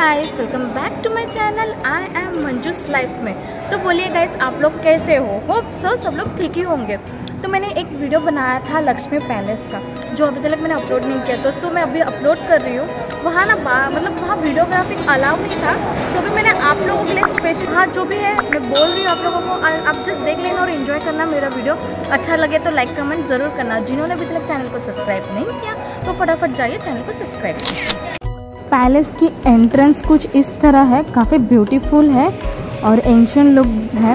Guys, welcome back to my channel. I am Manju's life में। तो बोलिए गाइस, आप लोग कैसे हो? होप सो सब लोग ठीक ही होंगे। तो मैंने एक वीडियो बनाया था लक्ष्मी पैलेस का, जो अभी तक मैंने अपलोड नहीं किया। तो सो मैं अभी अपलोड कर रही हूँ। वहाँ ना वहाँ वीडियोग्राफिक अलाउ नहीं था, तो भी मैंने आप लोगों के लिए स्पेशल जो भी है मैं बोल रही हूँ आप लोगों को। आप जस्ट देख लेना और इन्जॉय करना। मेरा वीडियो अच्छा लगे तो लाइक कमेंट ज़रूर करना। जिन्होंने अभी तक चैनल को सब्सक्राइब नहीं किया तो फटाफट जाइए चैनल को सब्सक्राइब कीजिए। पैलेस की एंट्रेंस कुछ इस तरह है, काफ़ी ब्यूटीफुल है और एंशियंट लुक है।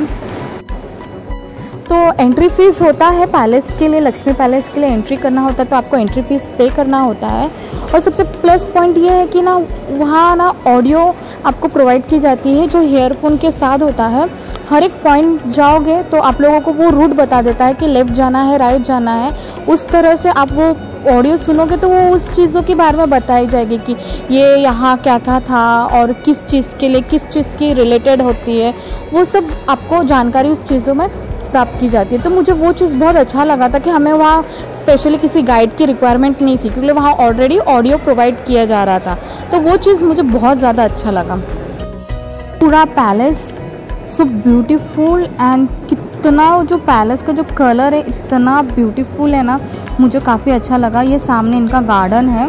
तो एंट्री फीस होता है पैलेस के लिए, लक्ष्मी पैलेस के लिए एंट्री करना होता है तो आपको एंट्री फीस पे करना होता है। और सबसे प्लस पॉइंट ये है कि ना वहाँ ना ऑडियो आपको प्रोवाइड की जाती है जो हेयरफोन के साथ होता है। हर एक पॉइंट जाओगे तो आप लोगों को वो रूट बता देता है कि लेफ़्ट जाना है, राइट जाना है। उस तरह से आप वो ऑडियो सुनोगे तो वो उस चीज़ों के बारे में बताई जाएगी कि ये यहाँ क्या क्या था और किस चीज़ के लिए किस चीज़ की रिलेटेड होती है। वो सब आपको जानकारी उस चीज़ों में प्राप्त की जाती है। तो मुझे वो चीज़ बहुत अच्छा लगा था कि हमें वहाँ स्पेशली किसी गाइड की रिक्वायरमेंट नहीं थी, क्योंकि वहाँ ऑलरेडी ऑडियो प्रोवाइड किया जा रहा था। तो वो चीज़ मुझे बहुत ज़्यादा अच्छा लगा। पूरा पैलेस सो ब्यूटीफुल एंड इतना जो पैलेस का जो कलर है इतना ब्यूटीफुल है ना, मुझे काफ़ी अच्छा लगा। ये सामने इनका गार्डन है।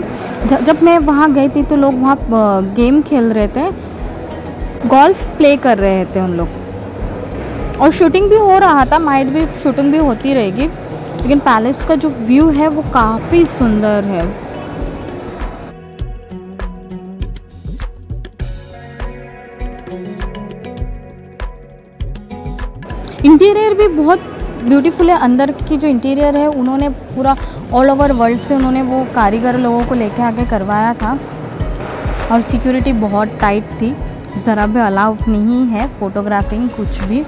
जब मैं वहाँ गई थी तो लोग वहाँ गेम खेल रहे थे, गोल्फ प्ले कर रहे थे उन लोग, और शूटिंग भी हो रहा था। माइट भी शूटिंग भी होती रहेगी, लेकिन पैलेस का जो व्यू है वो काफ़ी सुंदर है। इंटीरियर भी बहुत ब्यूटीफुल है। अंदर की जो इंटीरियर है उन्होंने पूरा ऑल ओवर वर्ल्ड से उन्होंने वो कारीगर लोगों को लेके आके करवाया था। और सिक्योरिटी बहुत टाइट थी, ज़रा भी अलाउ नहीं है फोटोग्राफिंग कुछ भी।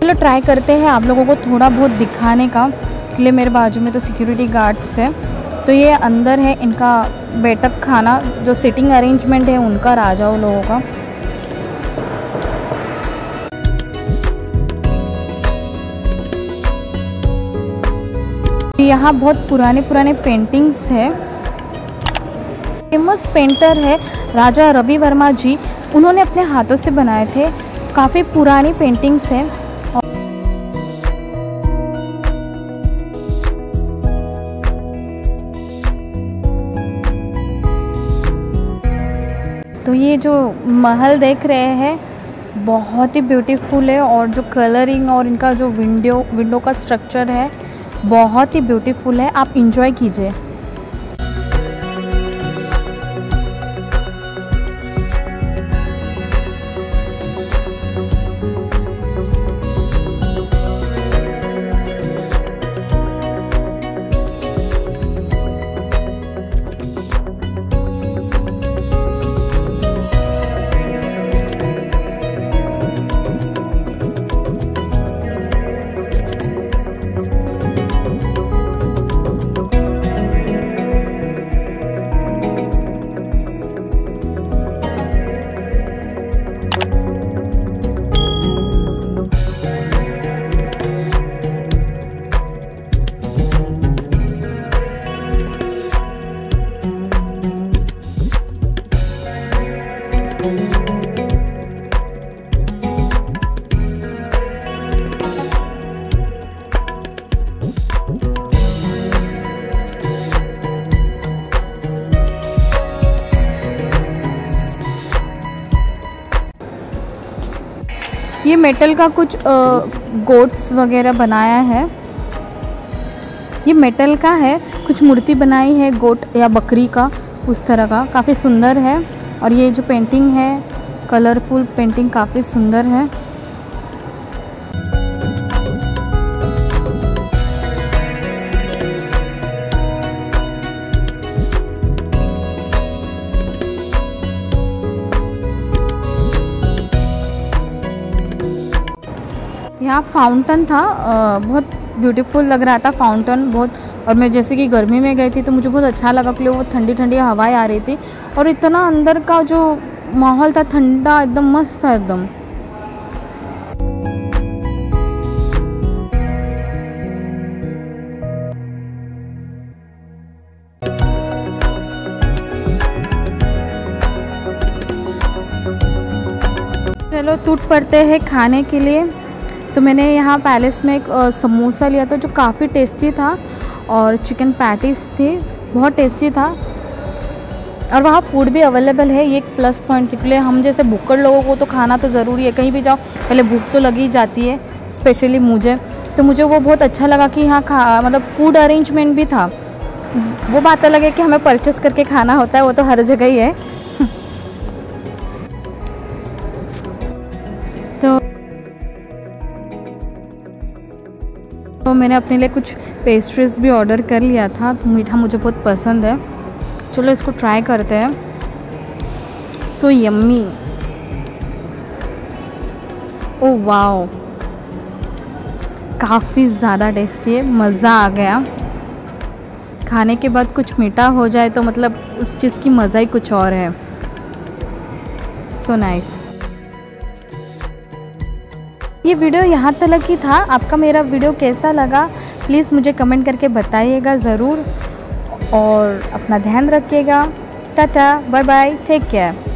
चलो ट्राई करते हैं आप लोगों को थोड़ा बहुत दिखाने का। इसलिए मेरे बाजू में तो सिक्योरिटी गार्ड्स थे। तो ये अंदर है इनका बैठक खाना, जो सिटिंग अरेंजमेंट है उनका, राजाओं लोगों का। यहाँ बहुत पुराने पुराने पेंटिंग्स है। फेमस पेंटर है राजा रवि वर्मा जी, उन्होंने अपने हाथों से बनाए थे। काफ़ी पुरानी पेंटिंग्स है। तो ये जो महल देख रहे हैं बहुत ही ब्यूटीफुल है, और जो कलरिंग और इनका जो विंडो का स्ट्रक्चर है बहुत ही ब्यूटीफुल है। आप इंजॉय कीजिए। ये मेटल का कुछ गोट्स वगैरह बनाया है। ये मेटल का है, कुछ मूर्ति बनाई है गोट या बकरी का, उस तरह का। काफ़ी सुंदर है। और ये जो पेंटिंग है कलरफुल पेंटिंग काफ़ी सुंदर है। यहाँ फाउंटेन था, बहुत ब्यूटीफुल लग रहा था फाउंटेन बहुत। और मैं जैसे कि गर्मी में गई थी तो मुझे बहुत अच्छा लगा कि वो ठंडी ठंडी हवाएं आ रही थी, और इतना अंदर का जो माहौल था ठंडा एकदम मस्त था एकदम। लोग टूट पड़ते हैं खाने के लिए। तो मैंने यहाँ पैलेस में एक समोसा लिया था जो काफ़ी टेस्टी था, और चिकन पैटीज थी, बहुत टेस्टी था। और वहाँ फूड भी अवेलेबल है, ये एक प्लस पॉइंट के लिए। हम जैसे भूखड़ लोगों को तो खाना तो ज़रूरी है, कहीं भी जाओ पहले भूख तो लगी जाती है, स्पेशली मुझे। तो मुझे वो बहुत अच्छा लगा कि यहाँ मतलब फूड अरेंजमेंट भी था। वो बात अलग है कि हमें परचेस करके खाना होता है, वो तो हर जगह ही है। तो मैंने अपने लिए कुछ पेस्ट्रीज भी ऑर्डर कर लिया था, मीठा मुझे बहुत पसंद है। चलो इसको ट्राई करते हैं। सो यम्मी, ओ वाओ, काफ़ी ज़्यादा टेस्टी है, मज़ा आ गया। खाने के बाद कुछ मीठा हो जाए तो मतलब उस चीज़ की मज़ा ही कुछ और है। So nice. ये वीडियो यहाँ तक ही था। आपका मेरा वीडियो कैसा लगा प्लीज़ मुझे कमेंट करके बताइएगा ज़रूर। और अपना ध्यान रखिएगा। Tata, bye bye, take care.